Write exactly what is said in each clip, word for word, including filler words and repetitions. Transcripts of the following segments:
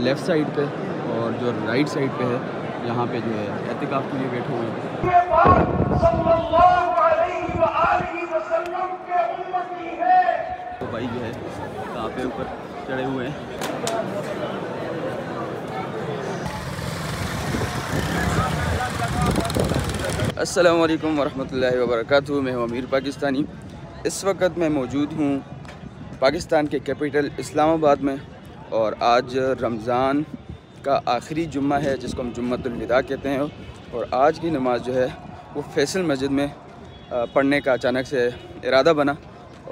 Left side पे और जो राइट साइड पे है यहाँ पे जो है एहतिकाफ के लिए बैठे हुए हैं। तो भाई जो है काफ़ी ऊपर चढ़े हुए हैं। अस्सलाम वालेकुम वरहमतुल्लाहि वबरकातुहू। मैं हूं अमीर पाकिस्तानी। इस वक्त मैं मौजूद हूं पाकिस्तान के कैपिटल इस्लामाबाद में और आज रमज़ान का आखिरी जुम्मा है जिसको हम जुम्मतुल विदा कहते हैं। और आज की नमाज़ जो है वो फैसल मस्जिद में पढ़ने का अचानक से इरादा बना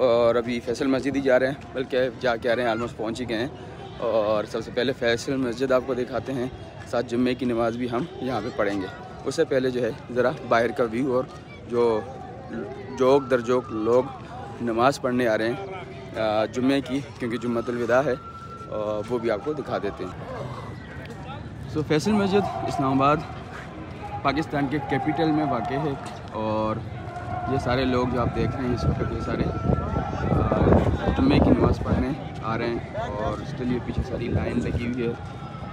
और अभी फैसल मस्जिद ही जा रहे हैं, बल्कि जा के आ रहे हैं, आलमोस्ट पहुँच ही गए हैं। और सबसे पहले फैसल मस्जिद आपको दिखाते हैं, साथ जुम्मे की नमाज़ भी हम यहाँ पर पढ़ेंगे। उससे पहले जो है ज़रा बाहर का व्यू और जो जोक दर जोक लोग नमाज़ पढ़ने आ रहे हैं जुम्मे की, क्योंकि जुम्मतुल विदा है, और वो भी आपको दिखा देते हैं। सो फैसल मस्जिद इस्लामाबाद पाकिस्तान के कैपिटल में वाक़ है और ये सारे लोग जो आप देख रहे हैं इस वक्त ये सारे जुम्मे की नमाज़ पढ़ने आ रहे हैं और उसके लिए पीछे सारी लाइन लगी हुई है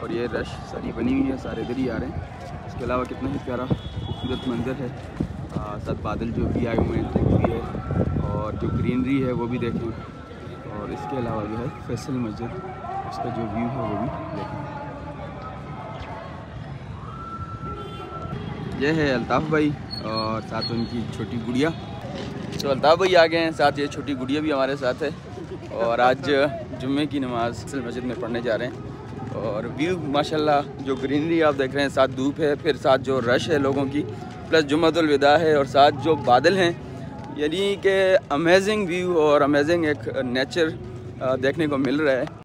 और ये रश सारी बनी हुई है, सारे इधर ही आ रहे हैं। इसके अलावा कितना ही प्यारा खूबसूरत मंजर है, साथ बादल जो भी आए हुए हैं है और जो ग्रीनरी है वो भी देखें। और इसके अलावा जो है फैसल मस्जिद उसका जो व्यू है वो भी देखें। यह है अल्ताफ़ भाई और साथ उनकी छोटी गुड़िया। तो अल्ताफ़ भाई आ गए हैं, साथ ये छोटी गुड़िया भी हमारे साथ है और आज जुम्मे की नमाज़ फैसल मस्जिद में पढ़ने जा रहे हैं। और व्यू माशाल्लाह, जो ग्रीनरी आप देख रहे हैं, साथ धूप है, फिर साथ जो रश है लोगों की, प्लस जुम्मतुल विदा है और साथ जो बादल हैं, यानी कि अमेजिंग व्यू और अमेजिंग एक नेचर देखने को मिल रहा है।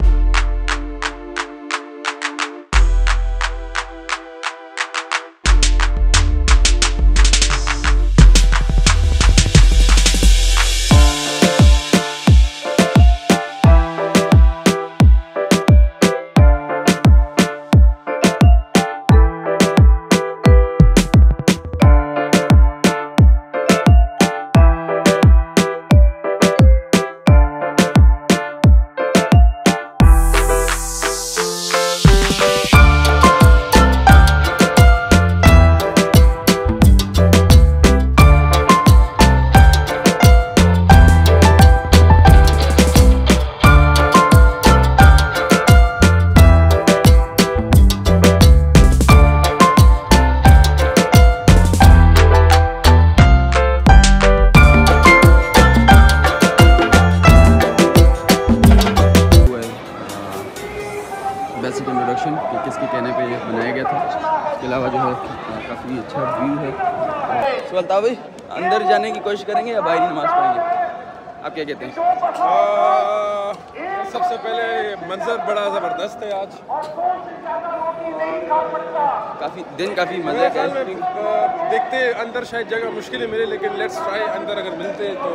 बेसिक इंट्रोडक्शन कि किसके कहने पे ये बनाया गया था। इसके अलावा जो है काफ़ी अच्छा व्यू है। सो अल्ताफ़ भाई, अंदर जाने की कोशिश करेंगे या बाहर नमाज पढ़ेंगे, आप क्या कहते हैं? आ, सबसे पहले मंजर बड़ा ज़बरदस्त है, आज काफ़ी दिन काफ़ी मज़े का है। देखते अंदर शायद जगह मुश्किल मिले, लेकिन लेट्स ट्राई, अंदर अगर मिलते तो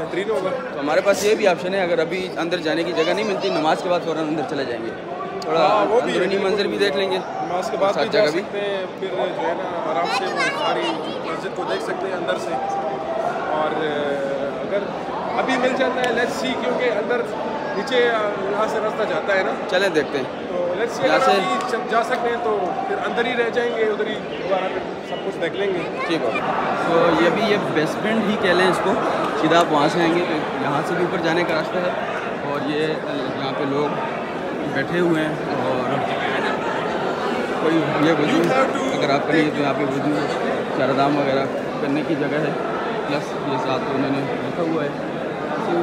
बेहतरीन होगा। तो हमारे पास ये भी ऑप्शन है, अगर अभी अंदर जाने की जगह नहीं मिलती, नमाज के बाद फ़ौरन अंदर चले जाएंगे, थोड़ा वो भी अंदरूनी मंजर भी देख लेंगे, नमाज के बाद भी जा सकते हैं, फिर जो है ना आराम से सारी मस्जिद को देख सकते हैं अंदर से। और अगर अभी मिल जाता है लेट्स सी, क्योंकि अंदर नीचे यहाँ से रास्ता जाता है ना, चले देखते हैं। तो लेट्स सी, अगर अभी जा सकते हैं तो फिर अंदर ही रह जाएंगे, उधर ही दोबारा सब कुछ देख लेंगे। ठीक है, तो ये भी ये बेसमेंट ही कह लें इसको, सीधा आप वहाँ से आएँगे तो यहाँ से भी ऊपर जाने का रास्ता है। और ये यहाँ पे लोग बैठे हुए हैं और कोई ये वजू अगर आप करेंगे तो यहाँ पे वजू चारदाम वगैरह करने की जगह है, प्लस ये साथ उन्होंने रखा हुआ है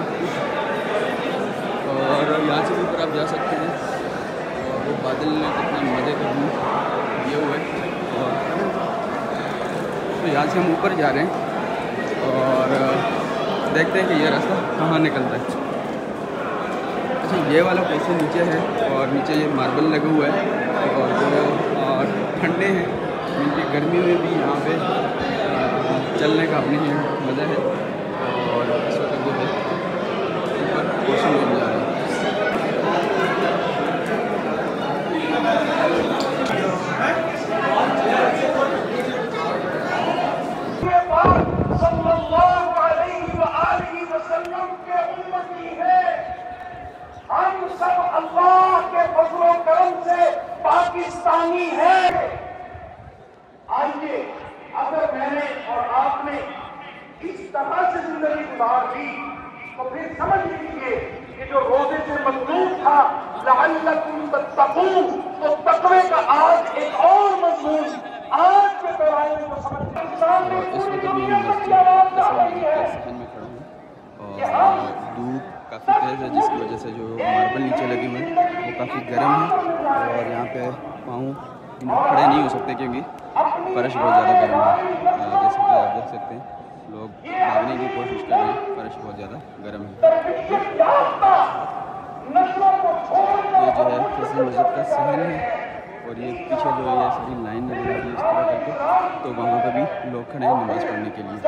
और यहाँ से भी ऊपर आप जा सकते हैं। और वो बादल ने कितना मज़े का व्यू दिया हुआ है। और तो यहाँ से हम ऊपर जा रहे हैं और देखते हैं कि ये रास्ता कहाँ निकलता है। अच्छा, ये वाला पोर्शन नीचे है और नीचे ये मार्बल लगा हुआ है और जो और ठंडे हैं, इनकी गर्मी में भी यहाँ पे चलने का अपनी ही मज़ा है। और इस वक्त जो है ऊपर पोर्शन में जा रहे हैं। हम सब अल्लाह के फजल-ओ-करम से पाकिस्तानी है। आइए अगर मैंने और आपने इस तरह से जिंदगी गुजार ली तो फिर समझ लीजिए कि जो रोजे से मजबूत था लअल्लकुम तत्तकून, तो तकवे का आज एक और मजबूत आज के दौरान को समझते इंसान ने पूरी दुनिया में आवाज डाल रही है। धूप काफ़ी तेज है जिसकी वजह से जो मार्बल नीचे लगे हुए हैं वो काफ़ी गर्म है और यहाँ पे पाँव खड़े नहीं हो सकते क्योंकि फर्श बहुत ज़्यादा गर्म है। जैसे कि आप देख सकते हैं लोग भागने की कोशिश कर रहे हैं, फर्श बहुत ज़्यादा गर्म है। ये जो है फैसल मस्जिद का सहन है और ये पीछे जो है सारी लाइन लगी है इस तरह करके, तो वहाँ पर भी लोग खड़े हैं नमाज पढ़ने के लिए।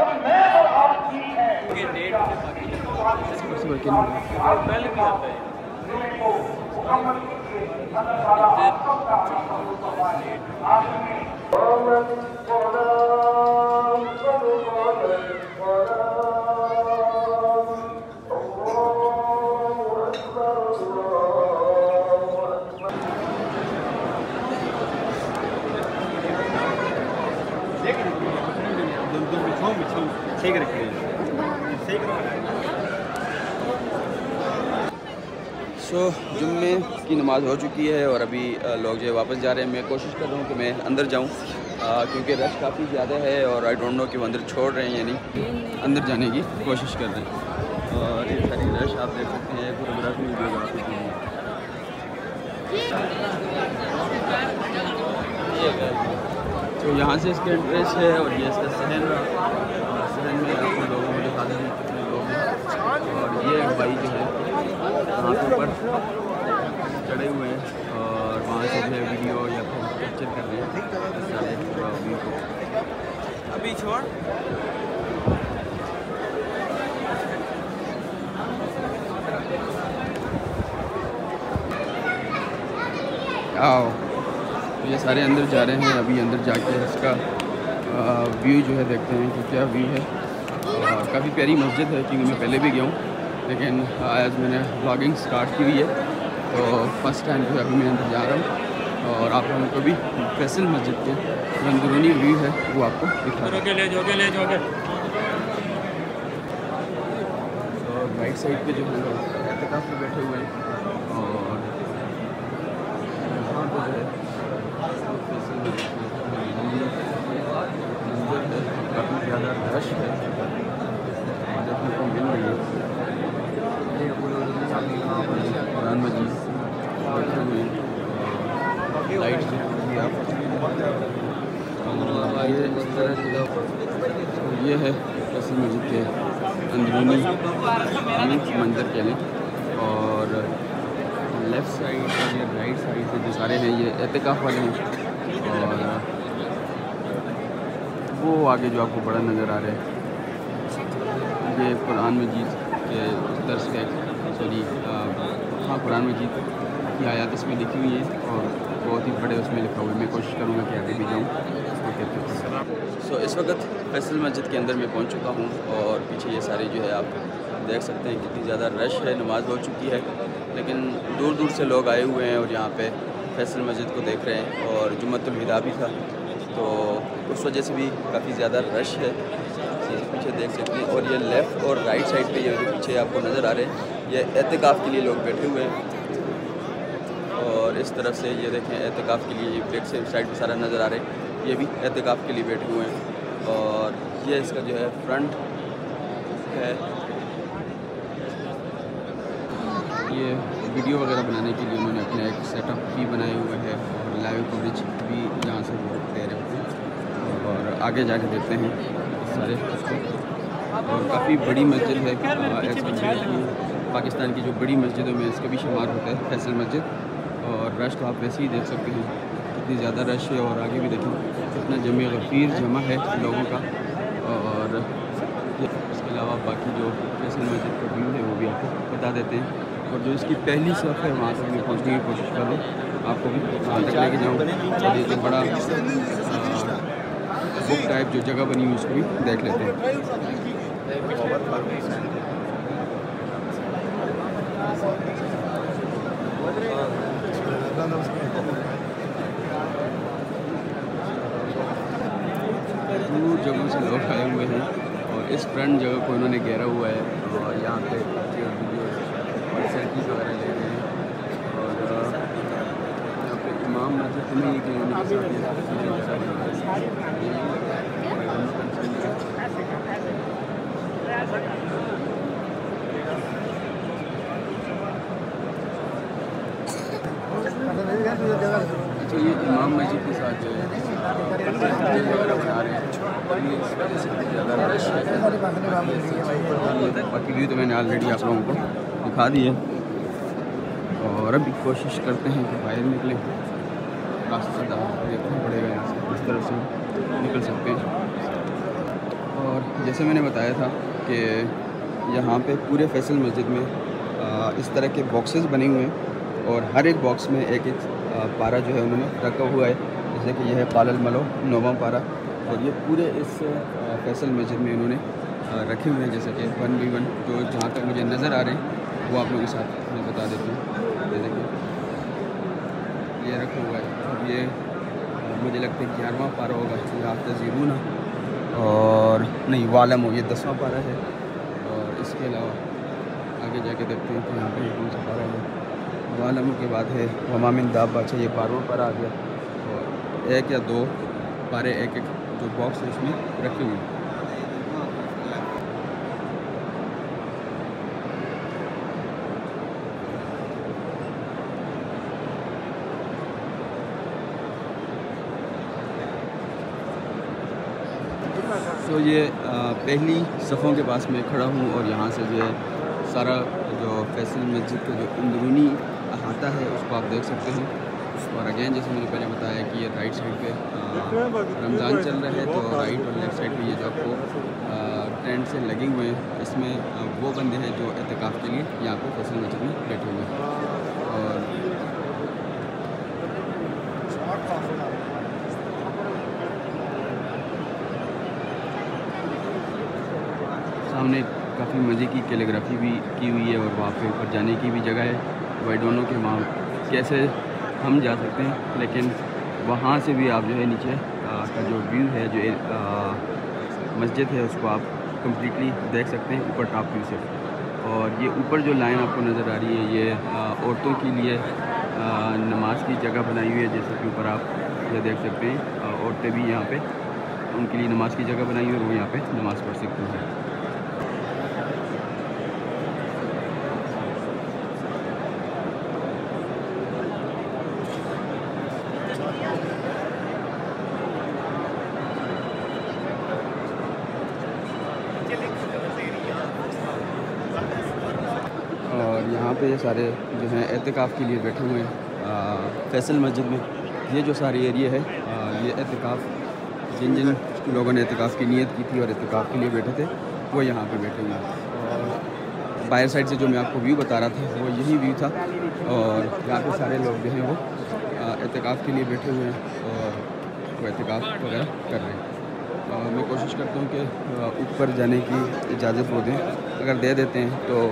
ठीक रखिए। सो जुम्मे की नमाज़ हो चुकी है और अभी लोग जो है वापस जा रहे हैं। मैं कोशिश कर रहा हूँ कि मैं अंदर जाऊँ क्योंकि रश काफ़ी ज़्यादा है और आई डोंट नो कि वो अंदर छोड़ रहे हैं या नहीं। अंदर जाने की कोशिश कर रहे हैं और ये सारी रश आप देख सकते हैं पूरा रश में जो है। तो यहाँ से इसका एंट्रेंस है और ये इसका सहन सहन में आपको लोगों को दिखा देंगे कितने लोग हैं। और ये भाई जो है वहाँ के ऊपर चढ़े हुए हैं और वहाँ से जो है वीडियो या फिर कैप्चर कर रहे हैं सारे पूरा व्यू को। अभी छोड़ आओ ये सारे अंदर जा रहे हैं। अभी अंदर जाके इसका व्यू जो है देखते हैं कि क्या व्यू है। काफ़ी प्यारी मस्जिद है क्योंकि मैं पहले भी गया हूँ लेकिन आज मैंने व्लॉगिंग स्टार्ट की हुई है तो फर्स्ट टाइम जो है अभी मैं अंदर जा रहा हूँ और आप लोगों को भी फैसल मस्जिद के जो अंदरूनी व्यू है वो आपको दिखा रहा है। और राइट साइड पर जो है लोग एहतिकाफ में बैठे हुए हैं और यहाँ पर जो है काफ़ी ज़्यादा रश है देखने को मिल रही है। कुरान मजीद बैठे हुए लाइट से ये इस तरह की जगह ये है फैसल मस्जिद के अंदरूनी मंदिर के लिए। और लेफ़्ट साइड और ये राइट साइड से जो सारे हैं ये एहतिकाफ वाले हैं और वो आगे जो आपको बड़ा नज़र आ रहा है ये कुरान मजीद के दर्स का सॉरी हाँ कुरान मजीद की आयत इसमें लिखी हुई है और बहुत ही बड़े उसमें लिखा हुआ है। मैं कोशिश करूँगा कि आगे भी जाऊँ। सो इस वक्त फैसल मस्जिद के अंदर मैं पहुँच चुका हूँ और पीछे ये सारे जो है आप देख सकते हैं कितनी ज़्यादा रश है। नमाज हो चुकी है लेकिन दूर दूर से लोग आए हुए हैं और यहाँ पर फैसल मस्जिद को देख रहे हैं और जुम्मतुल विदा भी था तो उस वजह से भी काफ़ी ज़्यादा रश है। ये पीछे देख सकते हैं और ये लेफ़्ट और राइट साइड पे ये जो पीछे आपको नज़र आ रहे हैं ये एहतिकाफ़ के लिए लोग बैठे हुए हैं। और इस तरफ से ये देखें एहतिकाफ़ के लिए ये से साइड पर सारा नज़र आ रहे हैं, ये भी एहतिकाफ़ के लिए बैठे हुए हैं। और ये इसका जो है फ्रंट है, ये वीडियो वगैरह बनाने के लिए उन्होंने अपना एक सेटअप भी बनाए हुए है और लाइव कवरेज भी यहाँ से दे रहे हैं और आगे जाके देते हैं सारे। और काफ़ी बड़ी मस्जिद है पाकिस्तान की, जो बड़ी मस्जिदों में इसका भी शुमार होता है फैसल मस्जिद। और रश तो आप वैसे ही देख सकते हैं कितनी ज़्यादा रश है और आगे भी देखें कितना जमे गफीर जमा है लोगों का। और इसके अलावा बाकी जो फैसल मस्जिद का व्यू है वो भी आपको बता देते हैं। और जो इसकी पहली सफ़ है वहाँ तक मैं पहुँचने की कोशिश कर रहा हूँ, आपको भी वहाँ तक लेके जाऊँ। और ये जो बड़ा बुक टाइप जो जगह बनी हुई उसको भी देख लेते हैं। दूर जगहों से लोग आए हुए हैं और इस फ्रंट जगह को उन्होंने घेरा हुआ है और यहाँ पे और सेल्फी वगैरह ले रहे हैं। और यहाँ पे इमाम मस्जिद में ही गए तो ये इमाम मस्जिद के साथ जो है वगैरह बना रहे हैं, ज़्यादा रश है। बाकी व्यू तो मैंने ऑलरेडी आप लोगों को दिखा दी है और अभी कोशिश करते हैं कि बाहर निकलें। रास्ता देखना पड़ेगा यहाँ से किस तरफ से निकल सकते हैं। और जैसे मैंने बताया था कि यहाँ पे पूरे फैसल मस्जिद में इस तरह के बॉक्सेस बने हुए हैं और हर एक बॉक्स में एक एक पारा जो है उन्होंने रखा हुआ है। जैसे कि यह है पालल मलो नोवा पारा और ये पूरे इस फैसल मस्जिद में इन्होंने रखे हुए हैं। जैसे कि वन बी वन जो जहाँ तक मुझे नज़र आ रहे हैं वो आप लोगों के साथ मैं बता देता हूँ। जैसे कि ये रखा हुआ है और ये मुझे लगता है ग्यारहवां पारा होगा, ये आप तजीबून और नहीं वालम हो, ये दसवां पारा है। और इसके अलावा आगे जाके देखते हैं कि यहाँ पर कौन सा पारा है। वालमों के बाद है वमामिन दाबा, अच्छा ये पारों पर आ गया। और एक या दो पारे एक एक जो बॉक्स है उसमें रखे हुए हैं। तो ये पहली सफ़ों के पास मैं खड़ा हूँ और यहाँ से जो है सारा जो फैसल मस्जिद का जो अंदरूनी अहाता है उसको आप देख सकते हैं। और अगेन जैसे मैंने पहले बताया कि ये राइट साइड पे रमज़ान चल रहा है तो राइट और लेफ़्ट साइड पे ये जो आपको टेंट से लगे हुए हैं इसमें वो बंदे हैं जो एहतिकाफ के लिए यहाँ पे फैसल मस्जिद में बैठे हुए हैं। और सामने काफ़ी मज़े की कैलीग्राफी भी की हुई है और वहाँ पे ऊपर जाने की भी जगह है। वाई डोंट नो कि वहाँ कैसे हम जा सकते हैं, लेकिन वहाँ से भी आप जो है नीचे का जो व्यू है जो मस्जिद है उसको आप कम्प्लीटली देख सकते हैं ऊपर टॉप व्यू से। और ये ऊपर जो लाइन आपको नज़र आ रही है ये आ, औरतों के लिए आ, नमाज की जगह बनाई हुई है। जैसे कि ऊपर आप ये देख सकते हैं औरतें भी यहाँ पर उनके लिए नमाज की जगह बनाई हुई है, वो यहाँ पर नमाज़ पढ़ सकती हैं। पे ये सारे जो हैं एहतिकाफ़ के लिए बैठे हुए हैं फैसल मस्जिद में। ये जो सारी एरिया है आ, ये एहतिकाफ़, जिन जिन लोगों ने एहतिकाफ़ की नीयत की थी और एहतिकाफ़ के लिए बैठे थे वो यहाँ पे बैठे हुए हैं। और बाहर साइड से जो मैं आपको व्यू बता रहा था वो यही व्यू था और यहाँ पे सारे लोग जो हैं वो एहतिकाफ़ के लिए बैठे हुए हैं और वो एहतिकाफ़ वगैरह कर रहे हैं। आ, मैं कोशिश करता हूँ कि ऊपर जाने की इजाज़त वो दें, अगर दे देते हैं तो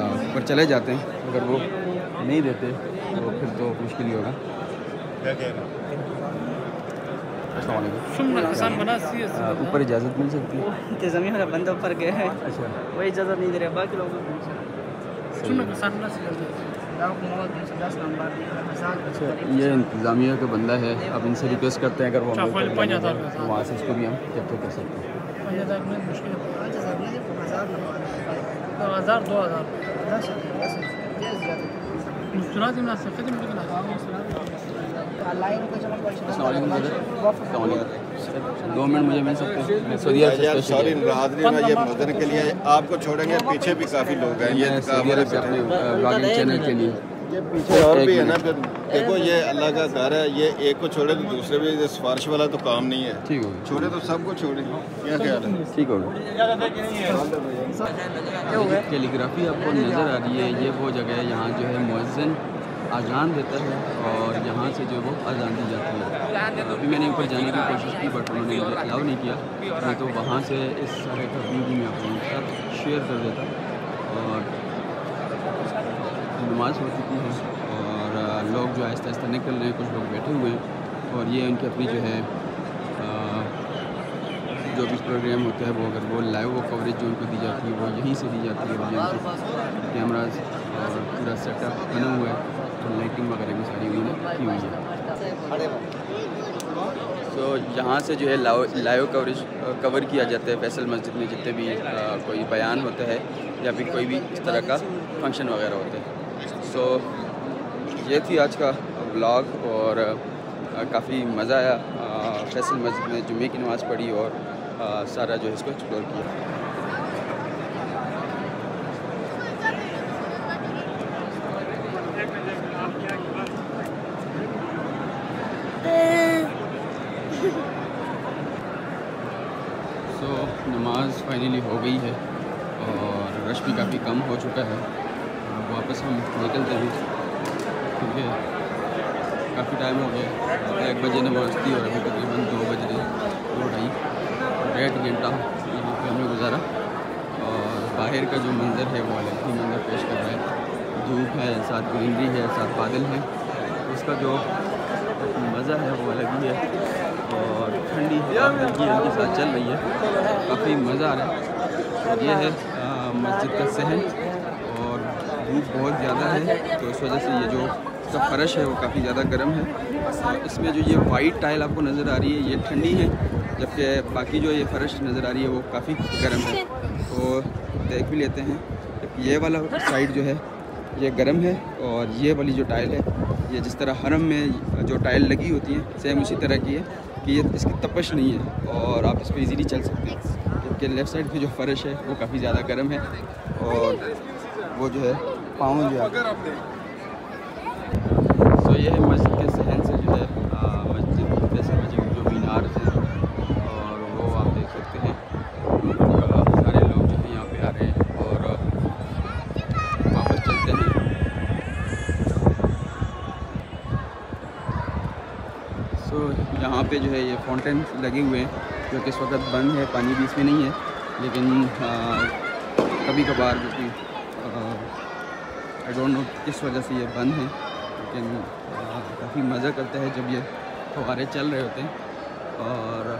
ऊपर चले जाते हैं, अगर वो नहीं देते तो फिर तो मुश्किल ही होगा। ऊपर इजाज़त मिल सकती है, ज़मीन बंदा ऊपर गया है अच्छा वही इजाज़त नहीं दे रहे बाकी लोग। ये इंतज़ामिया का बंदा है, अब इनसे रिक्वेस्ट करते हैं अगर वो वहाँ से इसको भी हम कैप्चर कर सकते हैं। हज़ार दो हज़ार दो मिनट मुझे मिल सकते। सॉरी नाज़रीन, ये मदद के लिए आपको छोड़ेंगे, पीछे भी काफ़ी लोग हैं। ये अपने चैनल के लिए पीछे और भी है ना, फिर देखो ये अल्लाह का घर है, ये एक को छोड़े तो दूसरे भी, सिफारिश वाला तो काम नहीं है। ठीक हो, छोड़े तो सबको छोड़े, क्या ख्याल है? ठीक हो गया। कैलीग्राफी आपको नज़र आ रही है, ये वो जगह है यहाँ जो है मुअज्जिन अजान देता है और यहाँ से जो वो अजान दी जाती है। अभी मैंने ऊपर जाने की कोशिश की बट उन्होंने मुझे अलाउ नहीं किया, मैं तो वहाँ से इस सारे का वीडियो में आप लोगों के साथ शेयर कर देता। और नमाज हो चुकी है और लोग जो आहिस्ता आहिस्ता निकल रहे हैं, कुछ लोग बैठे हुए हैं और ये उनकी अपनी जो है जो भी प्रोग्राम होता है वो अगर वो लाइव वो कवरेज जो उनको दी जाती है वो यहीं से दी जाती है। कैमरा और पूरा सेटअप बना हुआ है और लाइटिंग वगैरह भी सारी की हुई है। तो यहाँ से जो है लाइव लाइव कवरेज कवर किया जाता है फैसल मस्जिद में, जितने भी आ, कोई बयान होता है या फिर कोई भी इस तरह का फंक्शन वगैरह होता है। सो so, ये थी आज का ब्लॉग और काफ़ी मज़ा आया। फैसल मस्जिद में जुम्मे की नमाज़ पढ़ी और आ, सारा जो है इसको एक्सप्लोर किया। नमाज फाइनली हो गई है और रश भी काफ़ी कम हो चुका है। वापस हम निकलते हैं क्योंकि काफ़ी टाइम हो गया। एक बजे नमाज थी और अभी तकरीबन दो बज रहे दो ढाई डेढ़ घंटा यहाँ पर हमने गुजारा और बाहर का जो मंज़र है वो अलग ही मंजर पेश कर रहा है। धूप है, साथ ग्रीनरी है, साथ बादल है, उसका जो मज़ा है वो अलग ही है। और ठंडी हल्की हल्की साथ चल रही है, काफ़ी मज़ा आ रहा है। ये है मस्जिद का सहन और धूप बहुत ज़्यादा है तो इस वजह से ये जो इसका फर्श है वो काफ़ी ज़्यादा गर्म है। और इसमें जो ये वाइट टाइल आपको नज़र आ रही है ये ठंडी है, जबकि बाकी जो ये फर्श नज़र आ रही है वो काफ़ी गर्म है। तो देख भी लेते हैं ये वाला साइड जो है ये गर्म है और ये वाली जो टाइल है ये जिस तरह हरम में जो टाइल लगी होती है सेम उसी तरह की है कि ये इसकी तपश नहीं है और आप इस पर ईज़िली चल सकते हैं। जबकि लेफ़्ट साइड पे जो फर्श है वो काफ़ी ज़्यादा गर्म है और वो जो है पाँव जो है। सो ये है मस्जिद के सहन से जो है मस्जिद जैसे मस्जिद जो मीनार है और वो आप देख सकते हैं। सारे लोग जो है यहाँ पे आ रहे हैं और वापस चलते हैं। तो यहाँ पे जो है ये फाउंटेन लगे हुए हैं जो कि इस वक्त बंद है, पानी भी इसमें नहीं है, लेकिन आ, कभी कभार जो कि आई डोंट नो किस वजह से ये बंद है, लेकिन काफ़ी मज़ा करता है जब ये फुहारे चल रहे होते हैं। और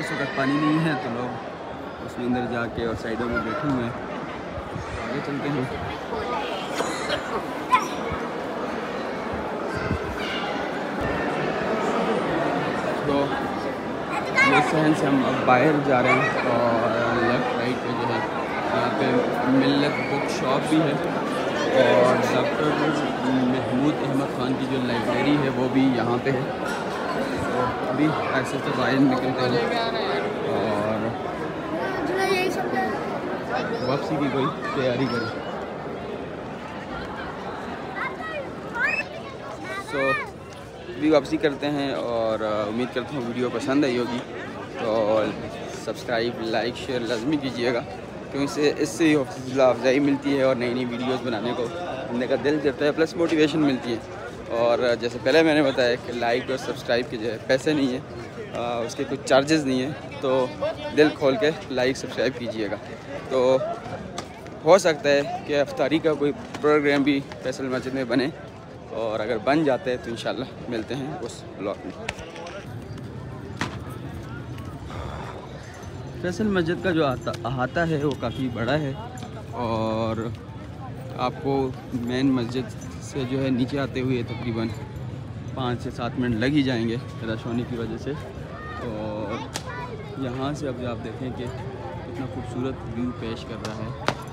इस वक्त पानी नहीं है तो लोग उसमें अंदर जाके और साइडों में बैठे हुए हैं। आगे चलते हैं। ये सहन से हम अब बाहर जा रहे हैं और लेफ़्ट राइट पे जो है यहाँ पे मिल्लत बुक शॉप भी है और डॉक्टर महमूद अहमद ख़ान की जो लाइब्रेरी है वो भी यहाँ पे है। तो अभी ऐसे तो बाहर निकलते हैं और वापसी की कोई तैयारी करें। सो so, भी वापसी करते हैं और उम्मीद करता हूँ वीडियो पसंद आई होगी। तो सब्सक्राइब, लाइक, शेयर लाजमी कीजिएगा क्योंकि इससे इससे ही हौसला अफजाई मिलती है और नई नई वीडियोस बनाने को हमने का दिल करता है, प्लस मोटिवेशन मिलती है। और जैसे पहले मैंने बताया कि लाइक और सब्सक्राइब के जो है पैसे नहीं है, आ, उसके कुछ चार्जेस नहीं है, तो दिल खोल के लाइक सब्सक्राइब कीजिएगा। तो हो सकता है कि अफ्तारी का कोई प्रोग्राम भी फैसल मस्जिद में बने और अगर बन जाते हैं तो इंशाल्लाह मिलते हैं उस ब्लॉग में। फैसल मस्जिद का जो आता अहाता है वो काफ़ी बड़ा है और आपको मेन मस्जिद से जो है नीचे आते हुए तकरीबन पाँच से सात मिनट लग ही जाएंगे रश होने की वजह से। और यहाँ से अब आप देखें कि कितना खूबसूरत व्यू पेश कर रहा है।